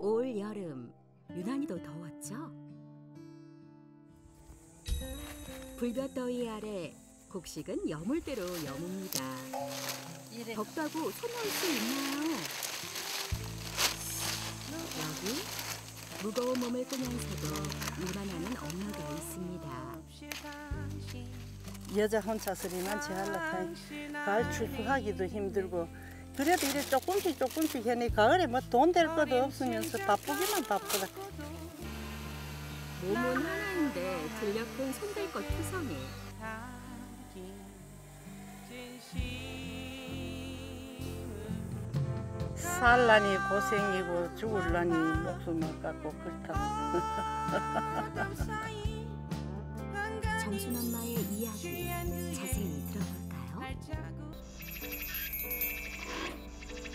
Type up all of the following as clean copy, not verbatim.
올 여름 유난히도 더웠죠? 불볕더위 아래 곡식은 여물대로 여뭅니다. 덥다고 손 놓을 수 있나요? 여기 무거운 몸을 꾸면서도 일만 하는 엄마가 있습니다. 여자 혼자서리만 제할라타니 가을 출구하기도 힘들고 그래도 이래 조금씩 해니 가을에 뭐 돈 될 것도 없으면서 바쁘기만 바쁘다. 몸은 하나인데 들려큰 손댈 것 투성이. 살라니 고생이고 죽을라니 목숨을 갖고 그렇다. 정순 엄마의 이야기 자세히 들어볼까요?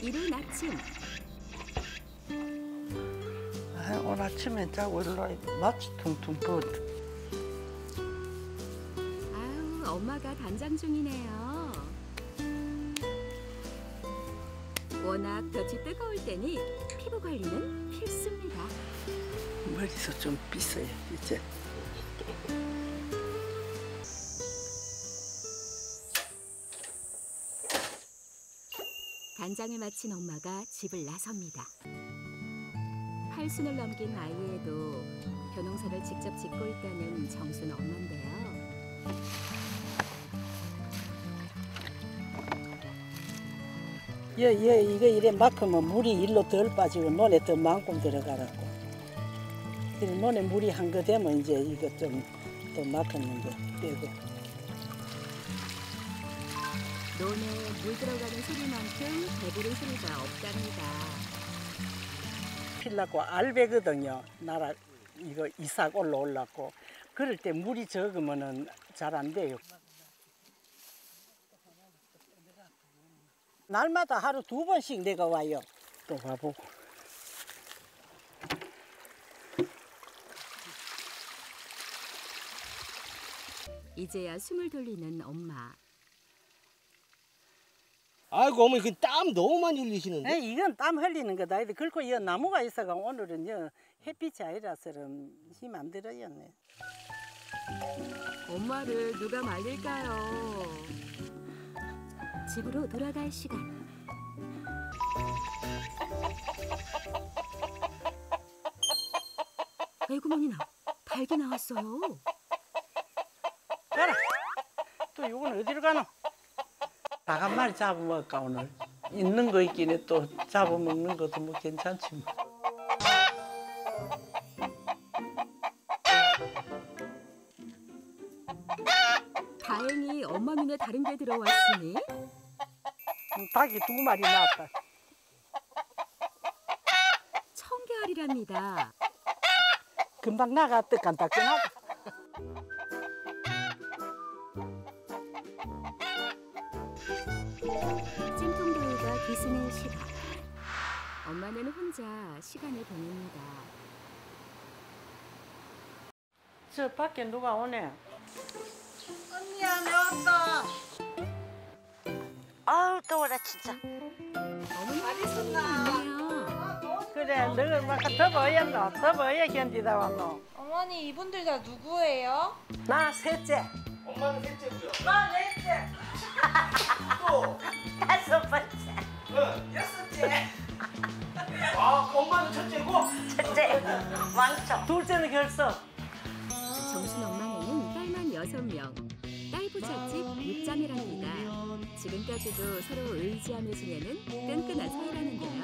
이른 아침. 오늘 아침에 자고 일어나니 마치 퉁퉁 부었다. 아유, 엄마가 단장 중이네요. 워낙 볕이 뜨거울 때니 피부 관리는 필수입니다. 머리도 좀 빗어요, 이제. 단장을 마친 엄마가 집을 나섭니다. 80을 넘긴 나이에도 벼농사를 직접 짓고 있다는 정순 엄마인데요. 이거 이래 막으면 물이 일로 덜 빠지고 논에 더 많고 들어가라고. 논에 물이 한 거 되면 이제 이거 좀 더 막으면 빼고. 논에 물 들어가는 소리만큼 배부른 소리가 없답니다. 필라고 알배거든요. 나라 이거 이삭 올라올라고 그럴 때 물이 적으면은 잘 안 돼요. 날마다 하루 2번씩 내가 와요. 또 와보고. 이제야 숨을 돌리는 엄마. 아이고 어머니 그 땀 너무 많이 흘리시는데? 에이, 이건 땀 흘리는 거다. 그리고 이 나무가 있어가 오늘은 요 햇빛이 아니라서 힘 안 들어요. 엄마를 누가 말릴까요? 집으로 돌아갈 시간. 아이고 머니나 닭이 나왔어요. 가라. 또 이건 어디로 가노? 닭 한 마리 잡아먹을까 오늘. 있는 거 있긴 해. 또 잡아먹는 것도 뭐 괜찮지 뭐. 다행히 엄마 눈에 다른 게 들어왔으니. 닭이 2마리 나왔다. 청개알이랍니다. 금방 나가 뜨끈따끈하다. 찜통더위가 기스는 시간. 엄마는 혼자 시간을 보냅니다. 저 밖에 누가 오네? 언니야 나왔다. 아우 더워라 진짜. 어머니 많이 섰나? 그래 너는 막 더워야노. 더워야 견디다 왔노. 어머니 이분들 다 누구예요? 나 셋째. 엄마는 셋째고요. 나 넷째. 또 5번째. 응 6번째. 아 엄마는 첫째고? 첫째. 왕초. 둘째는 결석. 정순 엄마는 딸만 6명. 딸부잣집 6자매랍니다. 지금까지도 서로 의지하며 지내는 끈끈한 사이라는데요.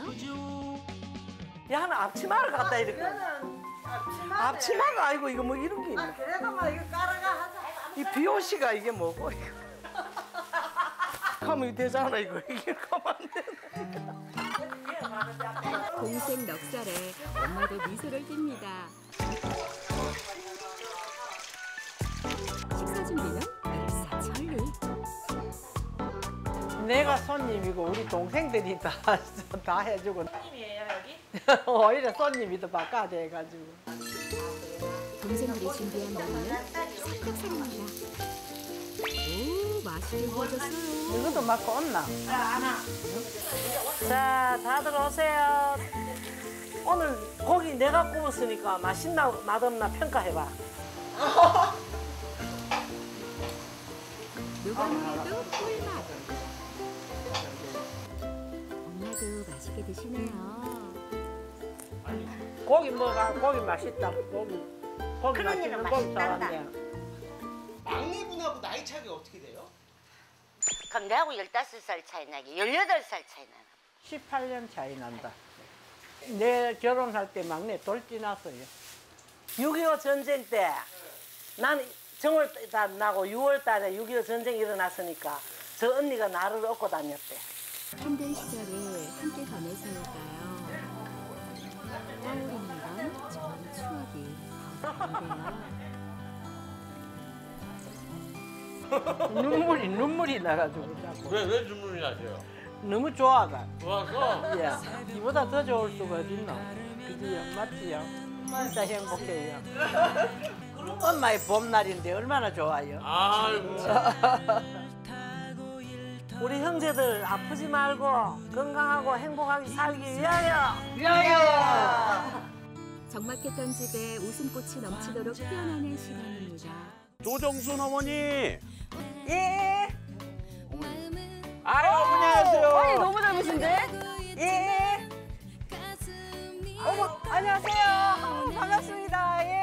야 하나 앞치마를 갖다 이렇게. 앞치마가 아니고 이거 뭐 이런 게 있네. 아 그래도 막 이거 깔아가 하자. 이 비옷이가 이게 뭐고 이거. 하면 되잖아 이거. 이게 가만 안 되는. 동생 넉살에 엄마도 미소를 띱니다. 식사 준비는 일사천리. 내가 손님이고 우리 동생들이 다 해주고. 손님이에요 여기? 오히려 손님이 더 바꿔야 돼가지고. 동생들이 준비한 메뉴는 삼겹살입니다. 이것도 맞고 없나? 자, 다들 오세요. 오늘 고기 내가 구웠으니까 맛있나 맛없나 평가해봐. 누가 해도 꿀맛. 엄마도 맛있게 드시네요. 고기 먹어. 고기 맛있다. 고기 맛있는 고기 사왔네. 막내분하고 나이 차이가 어떻게 돼요? 그럼 내하고 15살 차이 나게 18살 차이 나나? 18년 차이 난다. 내 결혼할 때 막내 돌진났어요. 6.25 전쟁 때 난 정월 다 나고 6월 달에 6.25 전쟁이 일어났으니까 저 언니가 나를 업고 다녔대. 힘든 시절에 함께 다녔으니까요. 떠오르는 건 추억이 있는데요. 눈물이 나가지고 자꾸. 왜 눈물이 나세요? 너무 좋아가. 좋아서? 예. 이보다 더 좋을 수가 있나? 그지요? 맞지요? 진짜 행복해요. 엄마의 봄날인데 얼마나 좋아요. 아이고. 우리 형제들 아프지 말고 건강하고 행복하게 살기 위하여. 위하여. 적막했던 집에 웃음꽃이 넘치도록 피어나는 시간입니다. 조정순 어머니. 예. 아유 어머니 안녕하세요. 아니 너무 닮으신데. 예. 어머 안녕하세요. 반갑습니다. 예.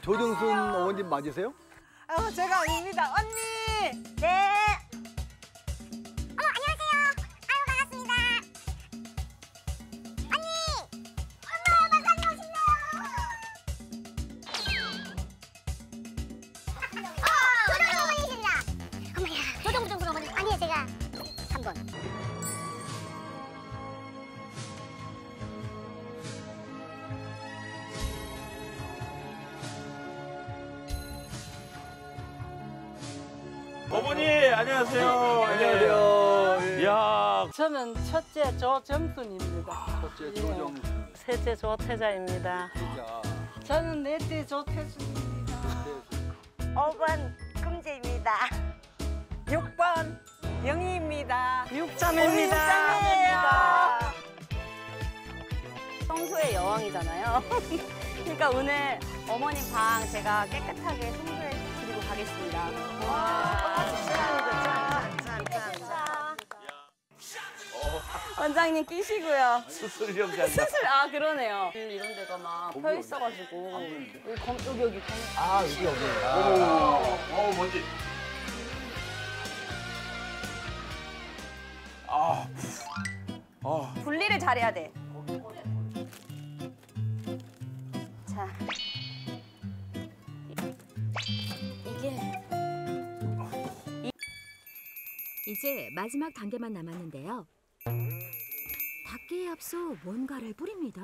조정순 어머님 맞으세요? 아 제가 아닙니다. 언니. 네. 어머 안녕하세요. 아유 반갑습니다. 언니. 엄마 다녀오신대요. 어머니 안녕하세요. 안녕하세요. 예. 야. 저는 첫째 조정순입니다. 아, 첫째 조정순. 예. 셋째 조태자입니다. 태자. 저는 넷째 조태순입니다. 5번 금제입니다. 6번 영희입니다. 6자매입니다. 청소의 여왕이잖아요. 그러니까 오늘 어머니 방 제가 깨끗하게 청소해 드리고 가겠습니다. 와, 원장님 끼시고요. 수술용 장갑. 수술, 아 그러네요. 이런 데가 막 펴 있어가지고. 여기. 아 여기. 오, 뭔지. 분리를 잘해야 돼. 자, 이제 마지막 단계만 남았는데요. 닦기에 앞서 뭔가를 뿌립니다.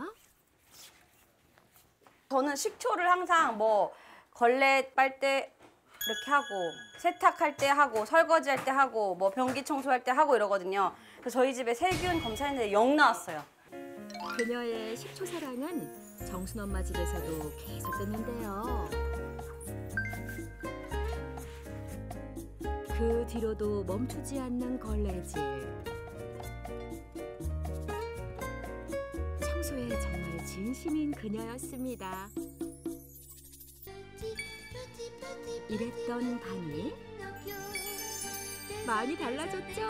저는 식초를 항상 뭐 걸레 빨 때 이렇게 하고 세탁할 때 하고 설거지할 때 하고 뭐 변기 청소할 때 하고 이러거든요. 그래서 저희 집에 세균 검사했는데 0 나왔어요. 그녀의 식초 사랑은 정순 엄마 집에서도 계속됐는데요. 그 뒤로도 멈추지 않는 걸레질. 청소에 정말 진심인 그녀였습니다. 이랬던 방이 많이 달라졌죠?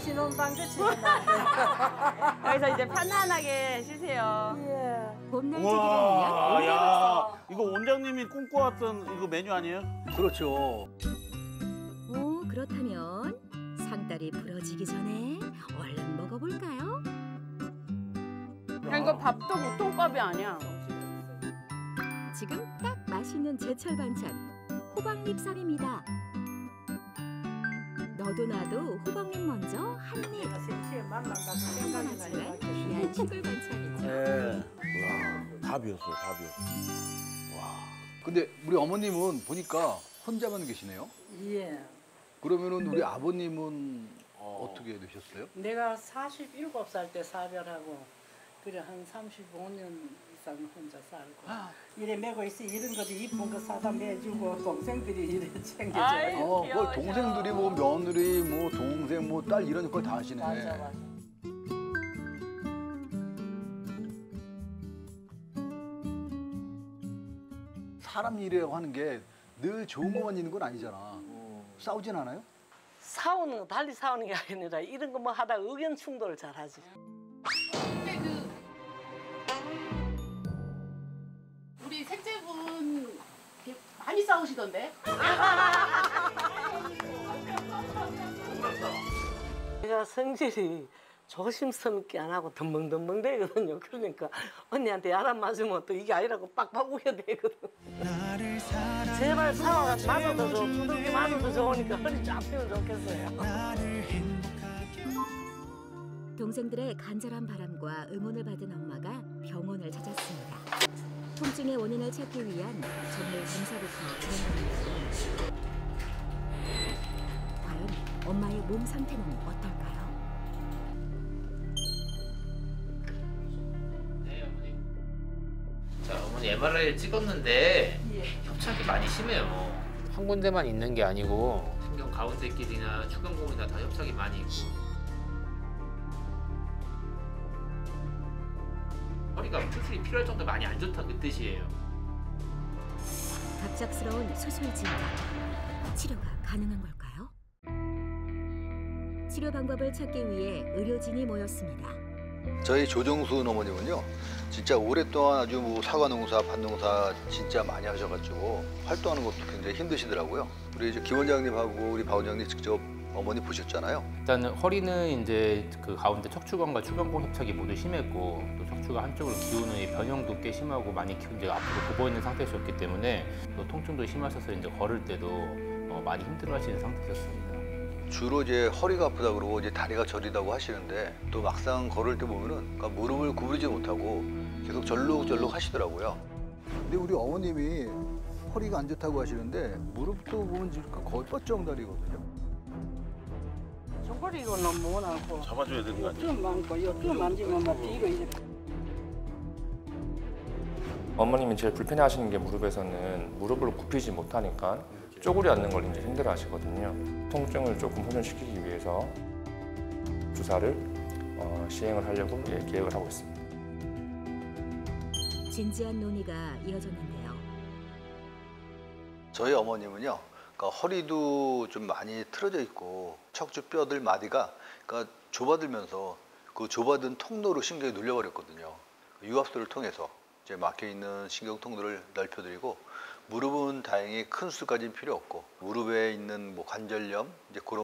신혼방 끝입니다. 여기서 이제 편안하게 쉬세요. 예. 봄날치기라면 야, 이거 원장님이 꿈꿔왔던 이거 메뉴 아니에요? 그렇죠. 오, 그렇다면 상다리 부러지기 전에 얼른 먹어볼까요? 야, 이거 밥도 보통밥이 아니야. 지금 딱 맛있는 제철 반찬, 호박잎쌈입니다. 너도 나도 호박잎 먼저 한 입. 평범하지만 귀한 시골 반찬이죠. 네. 와, 답이었어요, 답이었어. 와. 근데 우리 어머님은 보니까 혼자만 계시네요? 예. 그러면은 우리 아버님은 어떻게 되셨어요? 내가 47살 때 사별하고 그래 한 35년 혼자 살고 이래 매고 있어. 이런 것도 이쁜 거 사다 매주고 동생들이 이래 챙겨줘요. 뭐 동생들이 뭐 며느리 뭐 동생 뭐 딸 이런 걸 다 하시네. 맞아. 사람 일이라고 하는 게 늘 좋은 것만 있는 건 아니잖아. 싸우진 않아요? 싸우는 거, 달리 싸우는 게 아니라 이런 거 뭐 하다 의견 충돌을 잘 하지. 우리 셋째분 많이 싸우시던데? 제가 성질이 조심스럽게 안 하고 덤벙덤벙 되거든요. 그러니까 언니한테 야단 맞으면 또 이게 아니라고 빡빡 우겨 되거든. 제발 사와가 맞아도 좋고 두둑이 맞아도 좋으니까 허리 쫙 펴면 좋겠어요. 동생들의 간절한 바람과 응원을 받은 엄마가 병원을 찾았습니다. 통증의 원인을 찾기 위한 정밀 검사부터 진행됩니다. 과연 엄마의 몸 상태는 어떨까요? MRI를 찍었는데 협착이 많이 심해요. 한 군데만 있는 게 아니고 신경 가운데끼리나 추경공이나 다 협착이 많이 있고 허리가 수술이 필요할 정도로 많이 안 좋다 그 뜻이에요. 갑작스러운 수술 진단. 치료가 가능한 걸까요? 치료 방법을 찾기 위해 의료진이 모였습니다. 저희 조정순 어머님은요, 진짜 오랫동안 아주 뭐 사과농사, 밭농사 진짜 많이 하셔가지고 활동하는 것도 굉장히 힘드시더라고요. 우리 이제 김 원장님하고 우리 박 원장님 직접 어머니 보셨잖아요. 일단 허리는 이제 그 가운데 척추관과 추경공 협착이 모두 심했고 또 척추가 한쪽으로 기우는 이 변형도 꽤 심하고 많이 이제 앞으로 굽어 있는 상태였기 때문에 또 통증도 심하셔서 이제 걸을 때도 많이 힘들어하시는 상태였습니다. 주로 이제 허리가 아프다 그러고 이제 다리가 저리다고 하시는데 또 막상 걸을 때 보면은 그러니까 무릎을 구부리지 못하고 계속 절룩절룩 하시더라고요. 근데 우리 어머님이 허리가 안 좋다고 하시는데 무릎도 보면 지금 거의 뻗정다리거든요. 정거리가 너무 많고 잡아줘야 되는 거 아니에요? 좀 많고 좀 만지면 막 뒤로 이제. 어머님이 제일 불편해하시는 게 무릎에서는 무릎을 굽히지 못하니까. 쪼그려 앉는 걸 이제 힘들어하시거든요. 통증을 조금 호전시키기 위해서 주사를 시행을 하려고 계획을 하고 있습니다. 진지한 논의가 이어졌는데요. 저희 어머님은요, 그러니까 허리도 좀 많이 틀어져 있고 척추뼈들 마디가 그러니까 좁아들면서 그 좁아든 통로로 신경이 눌려버렸거든요. 유압술을 통해서 이제 막혀 있는 신경 통로를 넓혀드리고. 무릎은 다행히 큰 수술까지는 필요 없고 무릎에 있는 뭐 관절염 이제 그런.